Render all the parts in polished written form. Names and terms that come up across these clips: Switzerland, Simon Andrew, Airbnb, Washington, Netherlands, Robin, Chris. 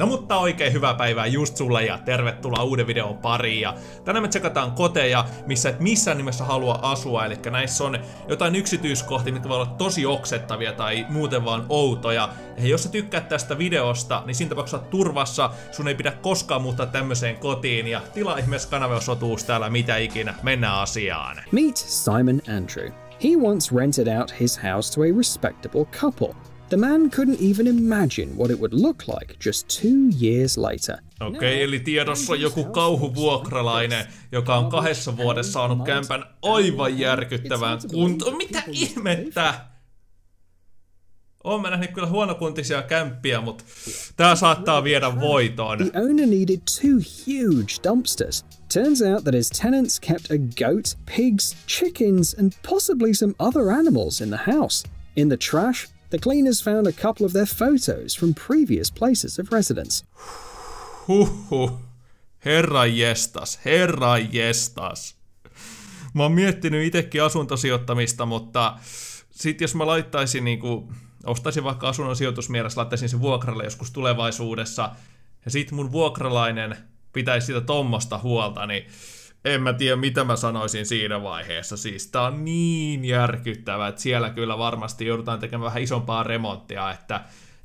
No mutta oikein hyvää päivää just sulle ja tervetuloa uuden videon pariin. Ja tänään me tsekataan koteja, missä et missään nimessä halua asua. Eli näissä on jotain yksityiskohtia, mitkä voi olla tosi oksettavia tai muuten vaan outoja. Ja jos sä tykkäät tästä videosta, niin siinä tapauksessa oot turvassa. Sun ei pidä koskaan muuttaa tämmöiseen kotiin. Ja tilaa ihmeessä kanava, jos otuus täällä mitä ikinä. Mennään asiaan. Meet Simon Andrew. He once rented out his house to a respectable couple. The man couldn't even imagine what it would look like just 2 years later. Okei, eli tiedossa on joku kauhuvuokralainen, joka on 2 vuodessa saanut kämpän aivan järkyttävään kuntoon. Mitä ihmettä? Oon mä nähnyt kyllä huonokuntisia kämppiä, mutta tää saattaa viedä voiton. The owner needed 2 huge dumpsters. Turns out that his tenants kept a goat, pigs, chickens and possibly some other animals in the house. In the trash, the cleaners found a couple of their photos from previous places of residence. Huhhuh. Herran jestas. Mä oon miettinyt itekin asuntosijoittamista, mutta sit jos mä laittaisin niinku, ostaisin vaikka asunnon sijoitusmielessä, laittaisin sen vuokralle joskus tulevaisuudessa, ja sit mun vuokralainen pitäisi sitä tommosta huolta, niin en mä tiedä, mitä mä sanoisin siinä vaiheessa. Siis tää on niin järkyttävää, että siellä kyllä varmasti joudutaan tekemään vähän isompaa remonttia, että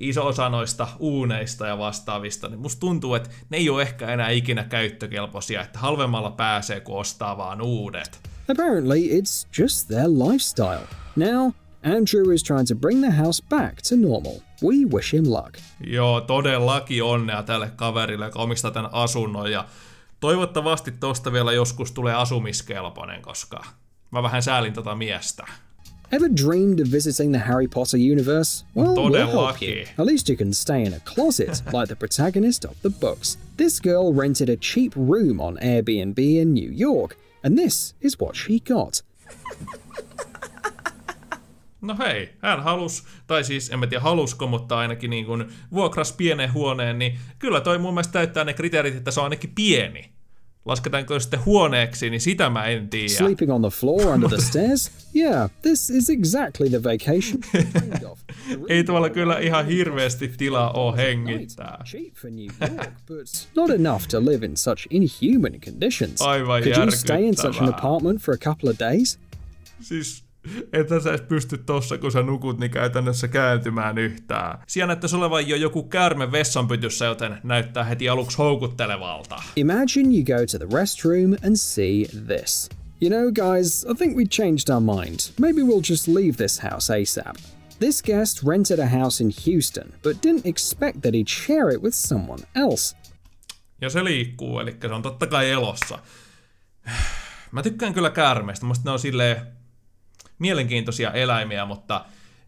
iso osa noista uuneista ja vastaavista, niin musta tuntuu, että ne ei ole ehkä enää ikinä käyttökelpoisia, että halvemmalla pääsee, kun ostaa vaan uudet. Apparently it's just their lifestyle. Now Andrew is trying to bring the house back to normal. We wish him luck. Joo, todellakin onnea tälle kaverille, joka omistaa tämän asunnon, ja toivottavasti tosta vielä joskus tulee asumiskelpoinen, koska mä vähän säälin tota miestä. Ever dreamed of visiting the Harry Potter universe? Well, we'll help you. At least you can stay in a closet like the protagonist of the books. This girl rented a cheap room on Airbnb in New York, and this is what she got. No hei, hän halus, tai siis en mä tiedä halusko, mutta ainakin niin kuin vuokras pienen huoneen, niin kyllä toi mun mielestä täyttää ne kriteerit, että se on ainakin pieni. Lasketaanko sitten huoneeksi, niin sitä mä en tiedä. Sleeping on the floor under the stairs? Yeah, this is exactly the vacation. Ei tavallaan kyllä ihan hirveästi tilaa oo hengittää. Not enough to live in such inhuman conditions. Aivan järkyttävää. Could you stay in such an apartment for a couple of days? Siis että sä edes pysty tossa, kun sä nukut, niin käytännössä kääntymään yhtään. Siellä näyttäisi olevan jo joku käärme vessanpytyssä, joten näyttää heti aluksi houkuttelevalta. Imagine you go to the restroom and see this. You know guys, I think we changed our mind. Maybe we'll just leave this house ASAP. This guest rented a house in Houston, but didn't expect that he'd share it with someone else. Ja se liikkuu, eli se on totta kai elossa. Mä tykkään kyllä käärmeistä, musta ne on silleen mielenkiintoisia eläimiä, mutta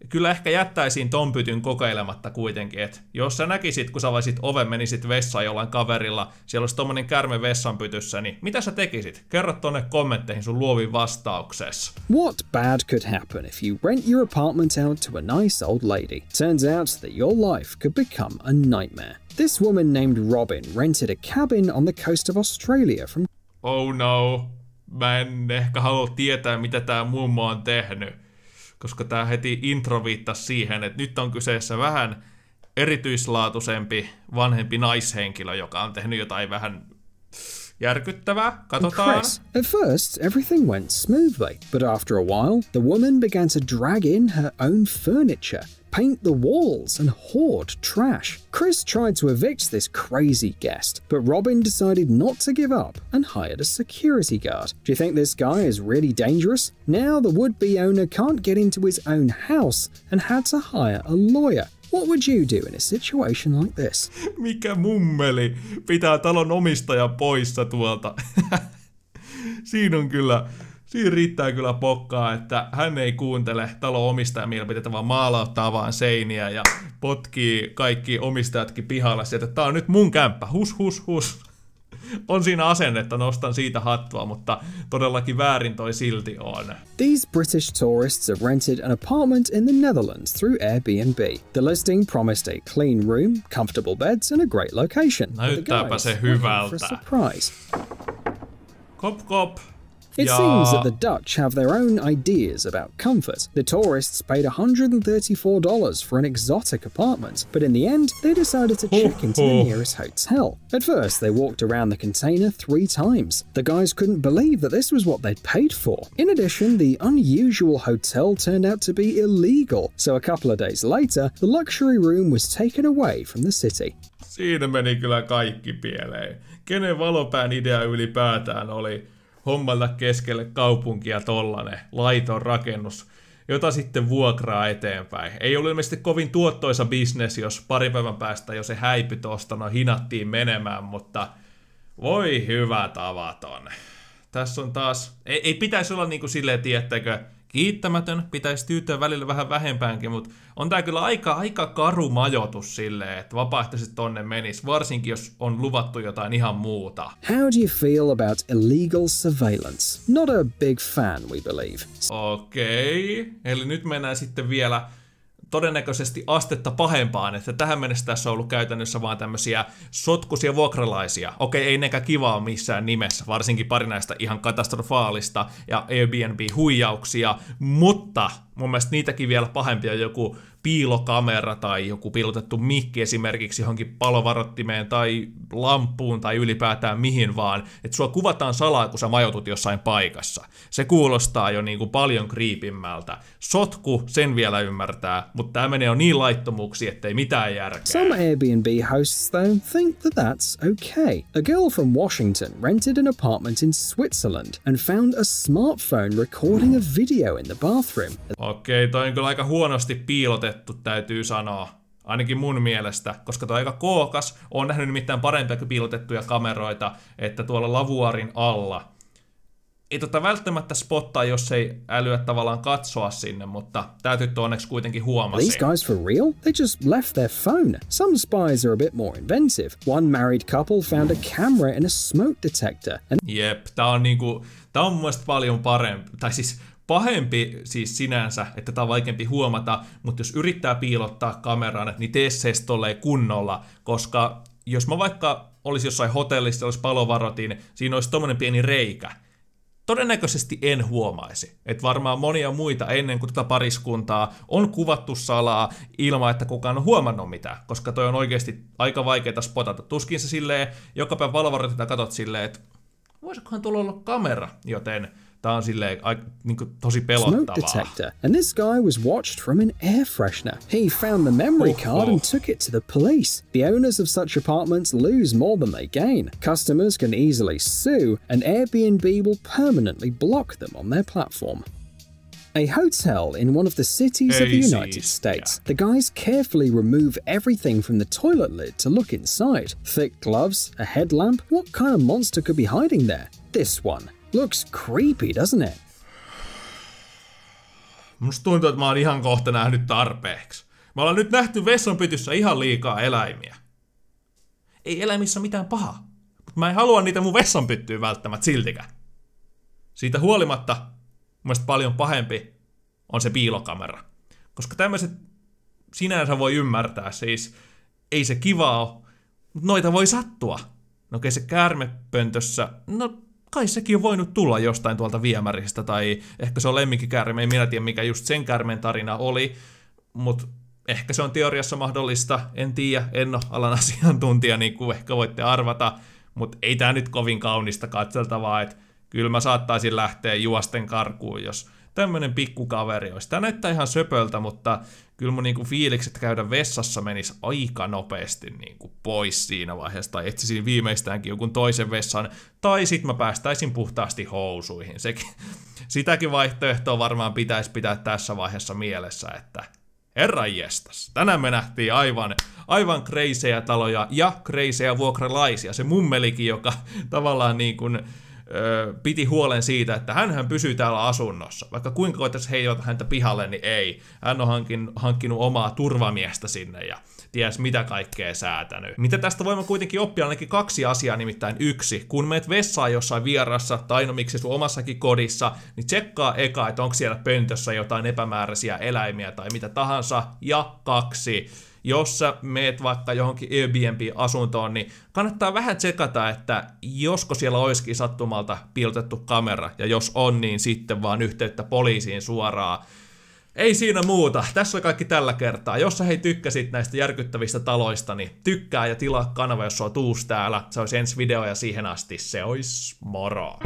kyllä ehkä jättäisin ton pytyn kokeilematta kuitenkin, että jos sä näkisit, kun sä avaisit oven, menisit vessaan jollain kaverilla, siellä olisi tommonen käärme vessanpytyssä, niin mitä sä tekisit? Kerro tonne kommentteihin sun luovin vastauksessa. What bad could happen if you rent your apartment out to a nice old lady? Turns out that your life could become a nightmare. This woman named Robin rented a cabin on the coast of Australia from... Oh no. Mä en ehkä halua tietää, mitä tää mummo on tehnyt, koska tää heti intro viittasi siihen, että nyt on kyseessä vähän erityislaatuisempi vanhempi naishenkilö, joka on tehnyt jotain vähän järkyttävää. Katsotaan. Chris, at first everything went smoothly, but after a while the woman began to drag in her own furniture, paint the walls and hoard trash. Chris tried to evict this crazy guest, but Robin decided not to give up and hired a security guard. Do you think this guy is really dangerous? Now the would-be owner can't get into his own house and had to hire a lawyer. What would you do in a situation like this? Mikä mummeli pitää talon omistaja poissa tuolta. Siinä riittää kyllä pokkaa, että hän ei kuuntele talon omistajan mielipiteitä, vaan maalauttaa vaan seiniä ja potkii kaikki omistajatkin pihalle sieltä, että tää on nyt mun kämppä, hus. On siinä asennetta, nostan siitä hattua, mutta todellakin väärin toi silti on. These British tourists have rented an apartment in the Netherlands through Airbnb. The listing promised a clean room, comfortable beds and a great location. Näyttääpä se hyvältä. Kop kop. It seems that the Dutch have their own ideas about comfort. The tourists paid $134 for an exotic apartment, but in the end, they decided to check into the nearest hotel. At first, they walked around the container 3 times. The guys couldn't believe that this was what they'd paid for. In addition, the unusual hotel turned out to be illegal, so a couple of days later, the luxury room was taken away from the city. Siinä meni kyllä kaikki pieleen. Kenen valopään idea ylipäätään oli hommalla keskelle kaupunkia tollanen laiton rakennus, jota sitten vuokraa eteenpäin. Ei ollut ilmeisesti kovin tuottoisa bisnes, jos pari päivän päästä jo se häipy tostana hinattiin menemään, mutta voi hyvä tavaton. Tässä on taas, ei pitäisi olla niin kuin silleen, tiettäkö, kiittämätön, pitäisi tyytyä välillä vähän vähempäänkin, mutta on tää kyllä aika karu majoitus silleen, että vapaaehtoisesti tonne menisi, varsinkin jos on luvattu jotain ihan muuta. How do you feel about illegal surveillance? Not a big fan, we believe. Okei, eli nyt mennään sitten vielä todennäköisesti astetta pahempaan, että tähän mennessä tässä on ollut käytännössä vaan tämmöisiä sotkuisia vuokralaisia. Okei, ei nekään kivaa missään nimessä, varsinkin pari näistä ihan katastrofaalista ja Airbnb-huijauksia, mutta mun mielestä niitäkin vielä pahempia on joku piilokamera tai joku piilotettu mikki esimerkiksi johonkin palovarottimeen tai lampuun tai ylipäätään mihin vaan, että sua kuvataan salaa, kun sä majoitut jossain paikassa. Se kuulostaa jo niinku paljon kriipimmältä. Sotku, sen vielä ymmärtää, mutta tää menee jo niin laittomuuksi, ettei mitään järkeä. Some Airbnb hosts though think that that's okay. A girl from Washington rented an apartment in Switzerland and found a smartphone recording a video in the bathroom. Okei, toi on kyllä aika huonosti piilotettu, täytyy sanoa. Ainakin mun mielestä, koska toi on aika kookas. Oon nähnyt nimittäin parempia kuin piilotettuja kameroita, että tuolla lavuarin alla. Ei välttämättä spottaa, jos ei älyä tavallaan katsoa sinne, mutta tää tyttö onneksi kuitenkin huomasi. These guys for real? They just left their phone. Some spies are a bit more inventive. One married couple found a camera and a smoke detector. Jep, tää on niinku, tää on mun mielestä paljon parempi, tai siis pahempi siis sinänsä, että tää on vaikeampi huomata, mutta jos yrittää piilottaa kameraan, niin tee se tolleen kunnolla, koska jos mä vaikka olisi jossain hotellissa, olisi palovarotin, siinä olisi tommonen pieni reikä. Todennäköisesti en huomaisi, että varmaan monia muita ennen kuin tätä pariskuntaa on kuvattu salaa ilman, että kukaan on huomannut mitään, koska toi on oikeasti aika vaikeeta spotata. Tuskin se silleen, joka päivä palovarotin katot silleen, että voisikohan tuolla olla kamera, joten tää on silleen niinku tosi pelottavaa. Smoke detector. And this guy was watched from an air freshener. He found the memory card and took it to the police. The owners of such apartments lose more than they gain. Customers can easily sue, and Airbnb will permanently block them on their platform. A hotel in one of the cities of the United States. The guys carefully remove everything from the toilet lid to look inside. Thick gloves, a headlamp. What kind of monster could be hiding there? This one. Looks creepy, doesn't it? Musta tuntuu, että mä oon ihan kohta nähnyt tarpeeksi. Me ollaan nyt nähty vessanpytyssä ihan liikaa eläimiä. Ei eläimissä mitään pahaa, mutta mä en halua niitä mun vessanpyttyyn välttämättä siltikään. Siitä huolimatta, mun mielestä paljon pahempi on se piilokamera. Koska tämmöiset sinänsä voi ymmärtää, siis ei se kivaa ole, mutta noita voi sattua. No okei, se käärmepöntössä, no kai sekin on voinut tulla jostain tuolta viemäristä, tai ehkä se on lemmikkikäärme, ei minä tiedä mikä just sen käärmeen tarina oli, mutta ehkä se on teoriassa mahdollista, en tiedä, en ole alan asiantuntija, niin kuin ehkä voitte arvata, mutta ei tämä nyt kovin kaunista katseltavaa, että kyllä mä saattaisin lähteä juosten karkuun, jos tämmönen pikkukaveri olisi. Tämä näyttää ihan söpöltä, mutta kyllä mun niinku fiilikset käydä vessassa menisi aika nopeasti niinku pois siinä vaiheessa, tai etsisin viimeistäänkin jonkun toisen vessan, tai sit mä päästäisin puhtaasti housuihin. Sitäkin vaihtoehtoa varmaan pitäisi pitää tässä vaiheessa mielessä, että herranjestas, tänään me nähtiin aivan kreisejä taloja ja kreisejä vuokralaisia. Se mummelikin, joka tavallaan niinkun piti huolen siitä, että hänhän pysyy täällä asunnossa. Vaikka kuinka koettaisiin heijota häntä pihalle, niin ei. Hän on hankkinut omaa turvamiestä sinne ja ties mitä kaikkea säätänyt. Mitä tästä voimme kuitenkin oppia ainakin 2 asiaa, nimittäin 1. Kun meet vessaan jossain vierassa tai no miksi sun omassakin kodissa, niin tsekkaa eka, että onko siellä pöntössä jotain epämääräisiä eläimiä tai mitä tahansa. Ja 2. jos sä meet vaikka johonkin Airbnb-asuntoon, niin kannattaa vähän tsekata, että josko siellä olisikin sattumalta piilotettu kamera, ja jos on, niin sitten vaan yhteyttä poliisiin suoraan. Ei siinä muuta, tässä on kaikki tällä kertaa. Jos sä hei tykkäsit näistä järkyttävistä taloista, niin tykkää ja tilaa kanava, jos sua tuus täällä. Se olisi ensi video ja siihen asti se olisi moro!